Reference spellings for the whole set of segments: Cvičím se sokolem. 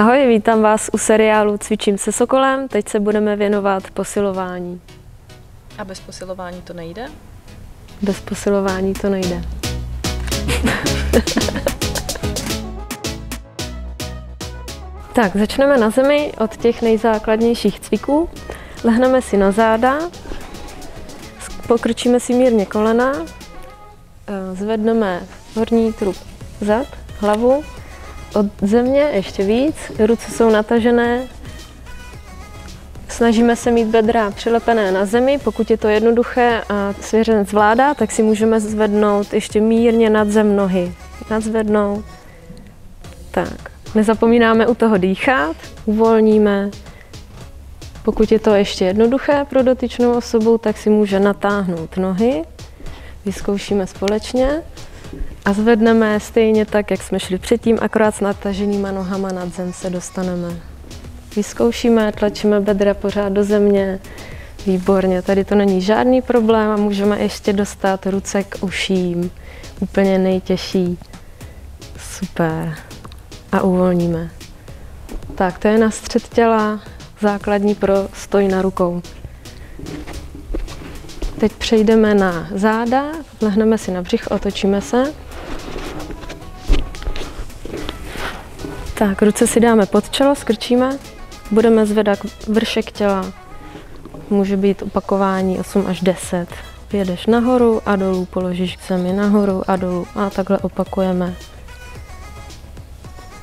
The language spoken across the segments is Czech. Ahoj, vítám vás u seriálu Cvičím se sokolem. Teď se budeme věnovat posilování. A bez posilování to nejde? Bez posilování to nejde. Tak, začneme na zemi od těch nejzákladnějších cviků. Lehneme si na záda, pokrčíme si mírně kolena, zvedneme horní trup zad, hlavu od země ještě víc, ruce jsou natažené, snažíme se mít bedra přilepené na zemi, pokud je to jednoduché a svěřenec zvládá, tak si můžeme zvednout ještě mírně nad zem nohy. Nadzvednout, tak. Nezapomínáme u toho dýchat, uvolníme. Pokud je to ještě jednoduché pro dotyčnou osobu, tak si může natáhnout nohy. Vyzkoušíme společně a zvedneme stejně tak, jak jsme šli předtím, akorát s nataženýma nohama nad zem se dostaneme. Vyzkoušíme, tlačíme bedra pořád do země. Výborně, tady to není žádný problém a můžeme ještě dostat ruce k uším. Úplně nejtěžší. Super. A uvolníme. Tak, to je na střed těla, základní pro stoj na rukou. Teď přejdeme na záda, lehneme si na břich, otočíme se. Tak, ruce si dáme pod čelo, skrčíme, budeme zvedat vršek těla. Může být opakování 8 až 10. Jedeš nahoru a dolů, položíš zemi nahoru a dolů a takhle opakujeme.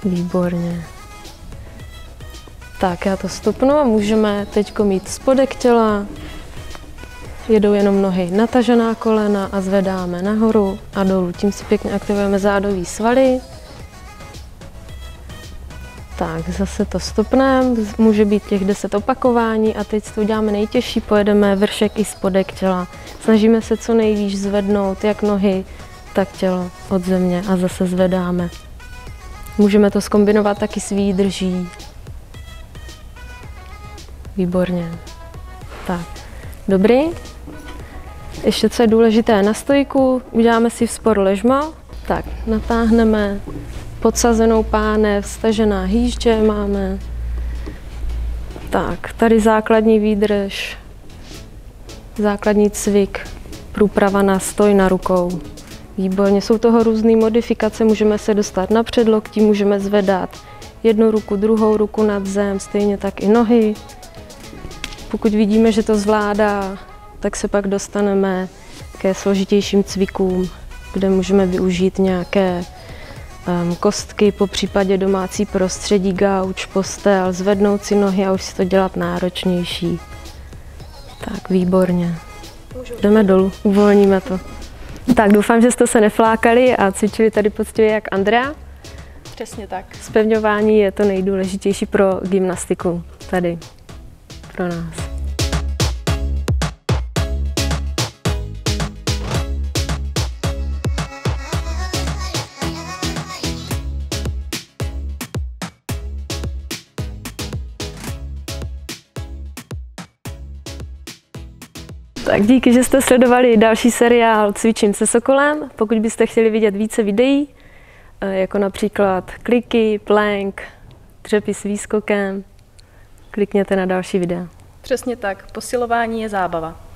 Výborně. Tak, já to stopnu a můžeme teď mít spodek těla. Jedou jenom nohy natažená kolena a zvedáme nahoru a dolů. Tím si pěkně aktivujeme zádový svaly. Tak, zase to stopneme. Může být těch 10 opakování a teď to uděláme nejtěžší. Pojedeme vršek i spodek těla. Snažíme se co nejvíc zvednout jak nohy, tak tělo od země a zase zvedáme. Můžeme to zkombinovat taky s výdrží. Výborně. Tak, dobrý. Ještě co je důležité na stojku, uděláme si vzpor ležma. Tak, natáhneme podsazenou pánev, stažená hýždě máme. Tak, tady základní výdrž, základní cvik, průprava na stoj na rukou. Výborně, jsou toho různé modifikace, můžeme se dostat na předloktí, můžeme zvedat jednu ruku, druhou ruku nad zem, stejně tak i nohy. Pokud vidíme, že to zvládá, tak se pak dostaneme ke složitějším cvikům, kde můžeme využít nějaké kostky, po případě domácí prostředí, gauč, postel, zvednout si nohy a už si to dělat náročnější. Tak, výborně. Jdeme dolů, uvolníme to. Tak, doufám, že jste se neflákali a cvičili tady poctivě jak Andrea. Přesně tak. Zpevňování je to nejdůležitější pro gymnastiku tady, pro nás. Tak díky, že jste sledovali další seriál Cvičím se sokolem. Pokud byste chtěli vidět více videí, jako například kliky, plank, dřepy s výskokem, klikněte na další videa. Přesně tak, posilování je zábava.